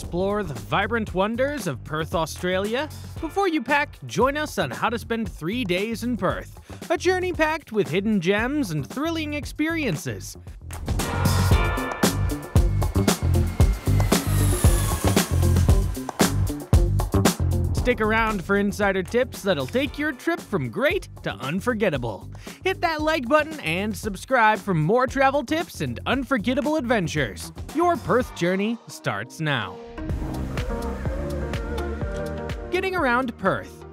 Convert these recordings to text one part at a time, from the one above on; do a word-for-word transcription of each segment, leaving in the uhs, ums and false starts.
explore the vibrant wonders of Perth, Australia. Before you pack, join us on how to spend three days in Perth, a journey packed with hidden gems and thrilling experiences. Stick around for insider tips that'll take your trip from great to unforgettable. Hit that like button and subscribe for more travel tips and unforgettable adventures. Your Perth journey starts now. Getting around Perth.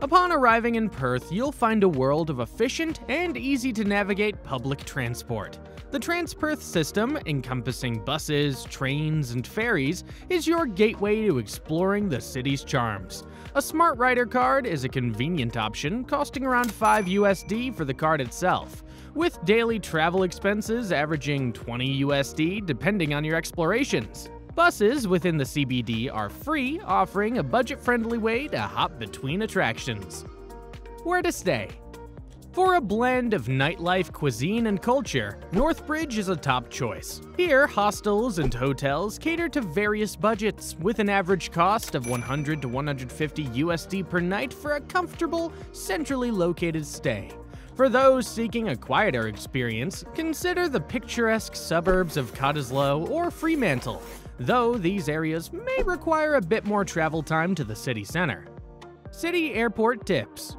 Upon arriving in Perth, you'll find a world of efficient and easy-to-navigate public transport. The Transperth system, encompassing buses, trains, and ferries, is your gateway to exploring the city's charms. A Smart Rider card is a convenient option, costing around five U S D for the card itself, with daily travel expenses averaging twenty U S D depending on your explorations. Buses within the C B D are free, offering a budget-friendly way to hop between attractions. Where to stay? For a blend of nightlife, cuisine, and culture, Northbridge is a top choice. Here, hostels and hotels cater to various budgets, with an average cost of one hundred to one hundred fifty U S D per night for a comfortable, centrally located stay. For those seeking a quieter experience, consider the picturesque suburbs of Cottesloe or Fremantle, though these areas may require a bit more travel time to the city center. City airport tips.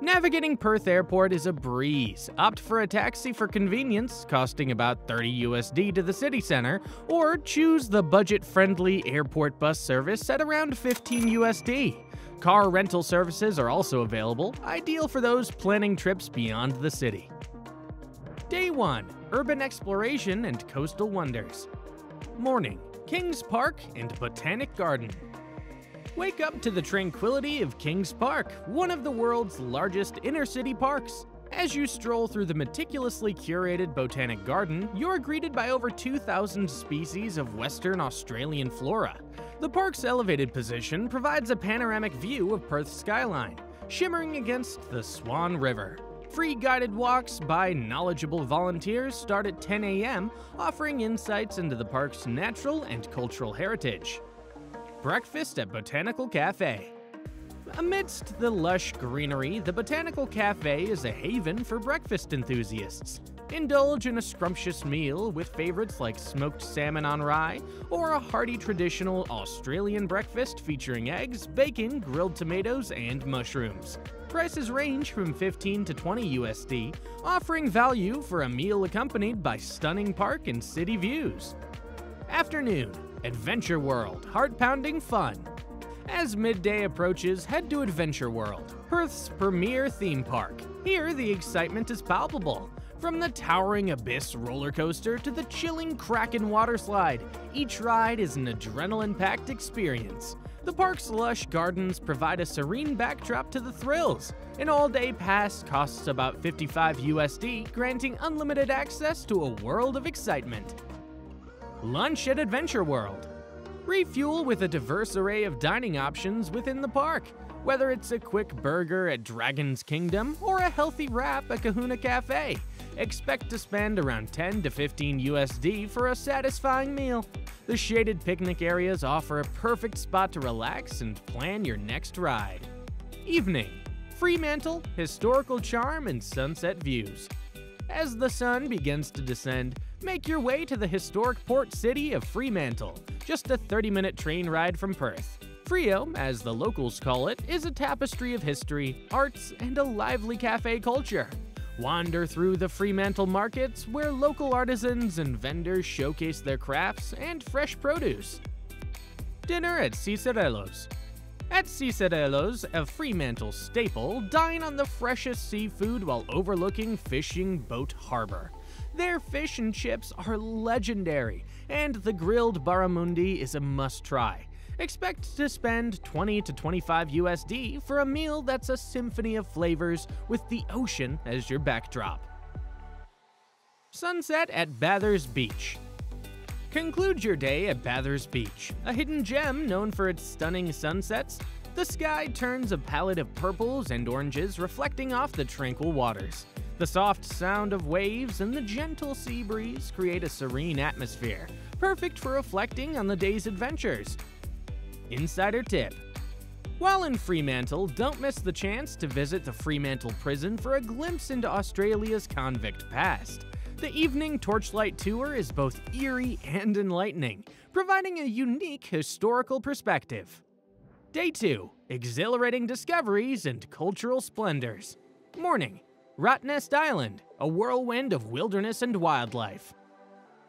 Navigating Perth Airport is a breeze. Opt for a taxi for convenience, costing about thirty U S D to the city center, or choose the budget-friendly airport bus service at around fifteen U S D. Car rental services are also available, ideal for those planning trips beyond the city. Day one. Urban exploration and coastal wonders. Morning. King's Park and Botanic Garden. Wake up to the tranquility of King's Park, one of the world's largest inner-city parks. As you stroll through the meticulously curated Botanic Garden, you're greeted by over two thousand species of Western Australian flora. The park's elevated position provides a panoramic view of Perth's skyline, shimmering against the Swan River. Free guided walks by knowledgeable volunteers start at ten A M, offering insights into the park's natural and cultural heritage. Breakfast at Botanical Cafe. Amidst the lush greenery, the Botanical Cafe is a haven for breakfast enthusiasts. Indulge in a scrumptious meal with favorites like smoked salmon on rye or a hearty traditional Australian breakfast featuring eggs, bacon, grilled tomatoes, and mushrooms. Prices range from fifteen to twenty U S D, offering value for a meal accompanied by stunning park and city views. Afternoon. Adventure World, heart-pounding fun. As midday approaches, head to Adventure World, Perth's premier theme park. Here, the excitement is palpable. From the towering Abyss roller coaster to the chilling Kraken water slide, each ride is an adrenaline-packed experience. The park's lush gardens provide a serene backdrop to the thrills. An all-day pass costs about fifty-five U S D, granting unlimited access to a world of excitement. Lunch at Adventure World. Refuel with a diverse array of dining options within the park. Whether it's a quick burger at Dragon's Kingdom or a healthy wrap at Kahuna Cafe, expect to spend around ten to fifteen U S D for a satisfying meal. The shaded picnic areas offer a perfect spot to relax and plan your next ride. Evening. Fremantle, historical charm, and sunset views. As the sun begins to descend, make your way to the historic port city of Fremantle, just a thirty-minute train ride from Perth. Frio, as the locals call it, is a tapestry of history, arts, and a lively cafe culture. Wander through the Fremantle markets, where local artisans and vendors showcase their crafts and fresh produce. Dinner at Cicerello's. At Cicerello's, a Fremantle staple, dine on the freshest seafood while overlooking Fishing Boat Harbor. Their fish and chips are legendary, and the grilled barramundi is a must-try. Expect to spend twenty to twenty-five U S D for a meal that's a symphony of flavors with the ocean as your backdrop. Sunset at Bathers Beach. Conclude your day at Bathers Beach, a hidden gem known for its stunning sunsets. The sky turns a palette of purples and oranges reflecting off the tranquil waters. The soft sound of waves and the gentle sea breeze create a serene atmosphere, perfect for reflecting on the day's adventures. Insider tip. While in Fremantle, don't miss the chance to visit the Fremantle Prison for a glimpse into Australia's convict past. The evening torchlight tour is both eerie and enlightening, providing a unique historical perspective. Day two. Exhilarating discoveries and cultural splendors. Morning. Rottnest Island, a whirlwind of wilderness and wildlife.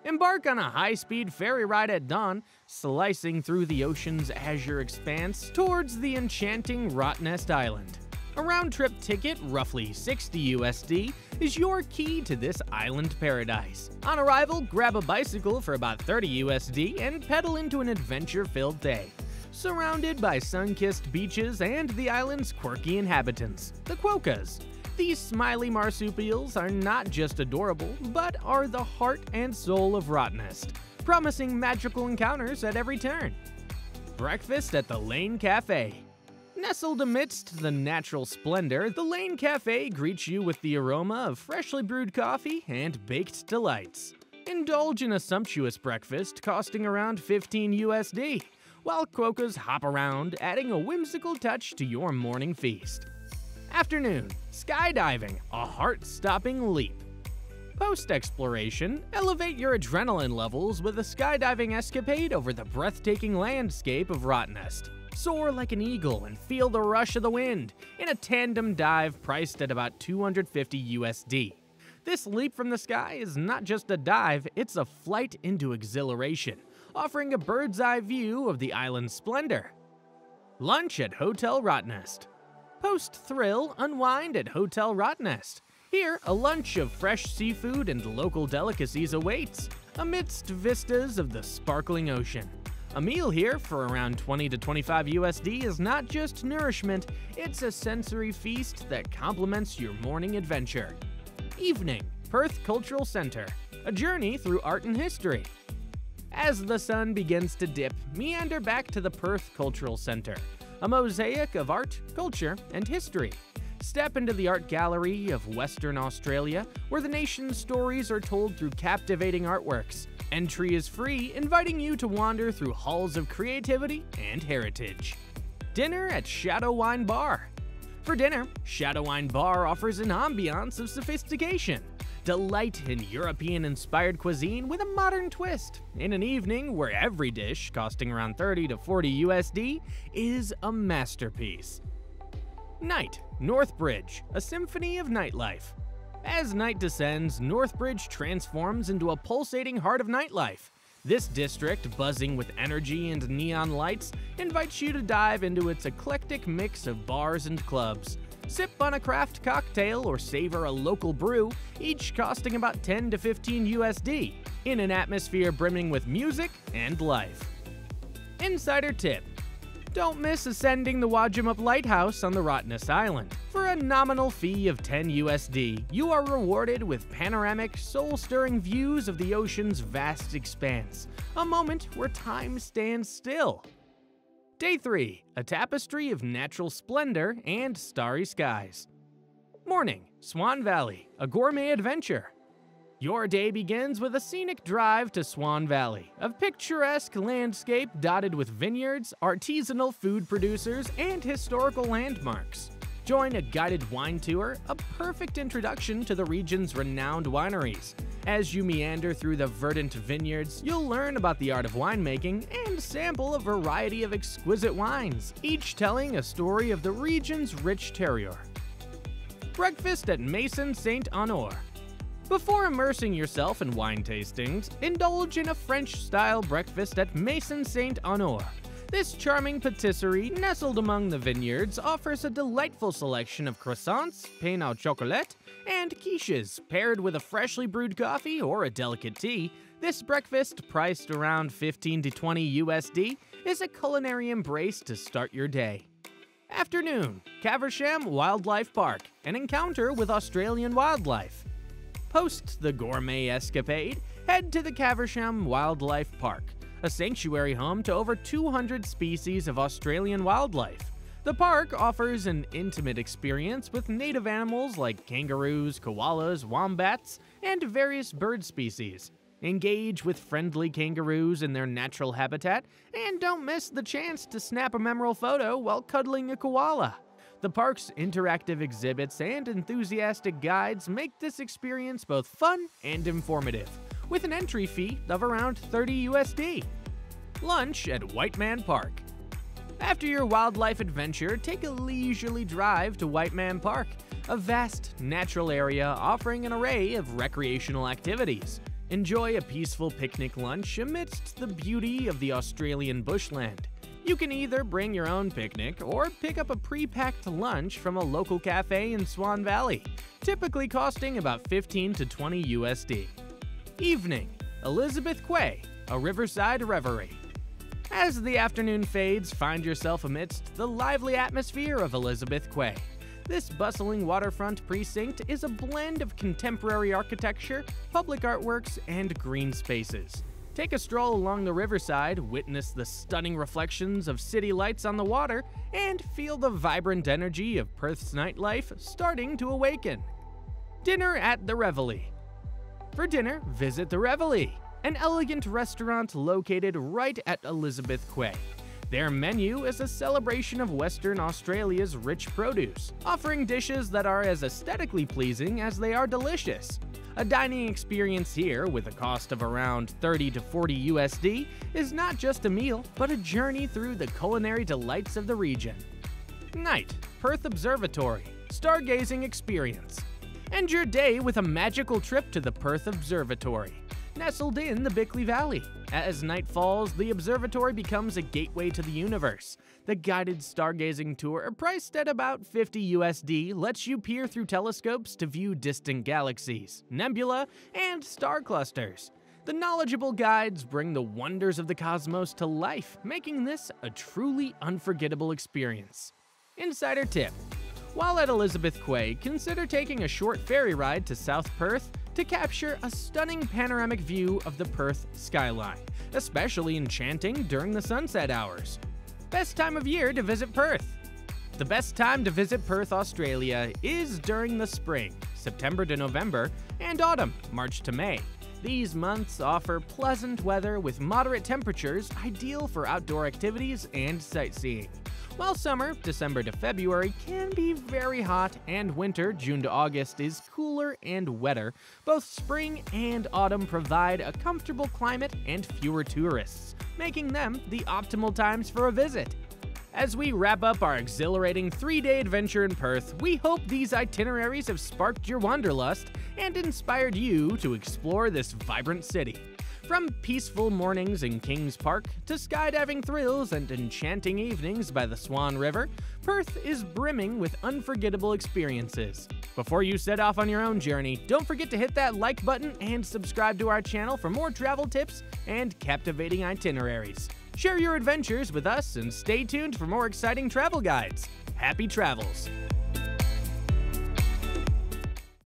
Embark on a high-speed ferry ride at dawn, slicing through the ocean's azure expanse towards the enchanting Rottnest Island. A round-trip ticket, roughly sixty U S D, is your key to this island paradise. On arrival, grab a bicycle for about thirty U S D and pedal into an adventure-filled day. Surrounded by sun-kissed beaches and the island's quirky inhabitants, the quokkas. These smiley marsupials are not just adorable, but are the heart and soul of Rottnest, promising magical encounters at every turn. Breakfast at the Lane Cafe. Nestled amidst the natural splendor, the Lane Cafe greets you with the aroma of freshly brewed coffee and baked delights. Indulge in a sumptuous breakfast costing around fifteen U S D, while quokkas hop around, adding a whimsical touch to your morning feast. Afternoon, skydiving, a heart-stopping leap. Post-exploration, elevate your adrenaline levels with a skydiving escapade over the breathtaking landscape of Rottnest. Soar like an eagle and feel the rush of the wind in a tandem dive priced at about two hundred fifty U S D. This leap from the sky is not just a dive, it's a flight into exhilaration, offering a bird's eye view of the island's splendor. Lunch at Hotel Rottnest. Post-thrill, unwind at Hotel Rottnest. Here, a lunch of fresh seafood and local delicacies awaits, amidst vistas of the sparkling ocean. A meal here for around twenty to twenty-five U S D is not just nourishment, it's a sensory feast that complements your morning adventure. Evening, Perth Cultural Center, a journey through art and history. As the sun begins to dip, meander back to the Perth Cultural Center, a mosaic of art, culture, and history. Step into the Art Gallery of Western Australia, where the nation's stories are told through captivating artworks. Entry is free, inviting you to wander through halls of creativity and heritage. Dinner at Shadow Wine Bar. For dinner, Shadow Wine Bar offers an ambiance of sophistication. Delight in European-inspired cuisine with a modern twist in an evening where every dish, costing around thirty to forty U S D, is a masterpiece. Night, Northbridge, a symphony of nightlife. As night descends, Northbridge transforms into a pulsating heart of nightlife. This district, buzzing with energy and neon lights, invites you to dive into its eclectic mix of bars and clubs. Sip on a craft cocktail or savor a local brew, each costing about ten to fifteen U S D, in an atmosphere brimming with music and life. Insider tip. Don't miss ascending the Wajimup Lighthouse on the Rottnest Island. For a nominal fee of ten U S D, you are rewarded with panoramic, soul-stirring views of the ocean's vast expanse, a moment where time stands still. Day three, a tapestry of natural splendor and starry skies. Morning, Swan Valley, a gourmet adventure. Your day begins with a scenic drive to Swan Valley, a picturesque landscape dotted with vineyards, artisanal food producers, and historical landmarks. Join a guided wine tour, a perfect introduction to the region's renowned wineries. As you meander through the verdant vineyards, you'll learn about the art of winemaking and sample a variety of exquisite wines, each telling a story of the region's rich terroir. Breakfast at Maison Saint-Honoré. Before immersing yourself in wine tastings, indulge in a French-style breakfast at Maison Saint-Honoré. This charming patisserie, nestled among the vineyards, offers a delightful selection of croissants, pain au chocolat, and quiches. Paired with a freshly brewed coffee or a delicate tea, this breakfast, priced around fifteen to twenty U S D, is a culinary embrace to start your day. Afternoon, Caversham Wildlife Park, an encounter with Australian wildlife. Post the gourmet escapade, head to the Caversham Wildlife Park, a sanctuary home to over two hundred species of Australian wildlife. The park offers an intimate experience with native animals like kangaroos, koalas, wombats, and various bird species. Engage with friendly kangaroos in their natural habitat, and don't miss the chance to snap a memorable photo while cuddling a koala. The park's interactive exhibits and enthusiastic guides make this experience both fun and informative, with an entry fee of around thirty U S D. Lunch at Whiteman Park. After your wildlife adventure, take a leisurely drive to Whiteman Park, a vast natural area offering an array of recreational activities. Enjoy a peaceful picnic lunch amidst the beauty of the Australian bushland. You can either bring your own picnic or pick up a pre-packed lunch from a local cafe in Swan Valley, typically costing about fifteen to twenty U S D. Evening, Elizabeth Quay, a riverside reverie. As the afternoon fades, find yourself amidst the lively atmosphere of Elizabeth Quay. This bustling waterfront precinct is a blend of contemporary architecture, public artworks, and green spaces. Take a stroll along the riverside, witness the stunning reflections of city lights on the water, and feel the vibrant energy of Perth's nightlife starting to awaken. Dinner at the Reveille. For dinner, visit the Reveille, an elegant restaurant located right at Elizabeth Quay. Their menu is a celebration of Western Australia's rich produce, offering dishes that are as aesthetically pleasing as they are delicious. A dining experience here, with a cost of around thirty to forty U S D, is not just a meal, but a journey through the culinary delights of the region. Night, Perth Observatory, stargazing experience. End your day with a magical trip to the Perth Observatory, nestled in the Bickley Valley. As night falls, the observatory becomes a gateway to the universe. The guided stargazing tour, priced at about fifty U S D, lets you peer through telescopes to view distant galaxies, nebula, and star clusters. The knowledgeable guides bring the wonders of the cosmos to life, making this a truly unforgettable experience. Insider tip: while at Elizabeth Quay, consider taking a short ferry ride to South Perth to capture a stunning panoramic view of the Perth skyline, especially enchanting during the sunset hours. Best time of year to visit Perth. The best time to visit Perth, Australia is during the spring, September to November, and autumn, March to May. These months offer pleasant weather with moderate temperatures, ideal for outdoor activities and sightseeing. While summer, December to February, can be very hot, and winter, June to August, is cooler and wetter, both spring and autumn provide a comfortable climate and fewer tourists, making them the optimal times for a visit. As we wrap up our exhilarating three-day adventure in Perth, we hope these itineraries have sparked your wanderlust and inspired you to explore this vibrant city. From peaceful mornings in King's Park to skydiving thrills and enchanting evenings by the Swan River, Perth is brimming with unforgettable experiences. Before you set off on your own journey, don't forget to hit that like button and subscribe to our channel for more travel tips and captivating itineraries. Share your adventures with us and stay tuned for more exciting travel guides. Happy travels!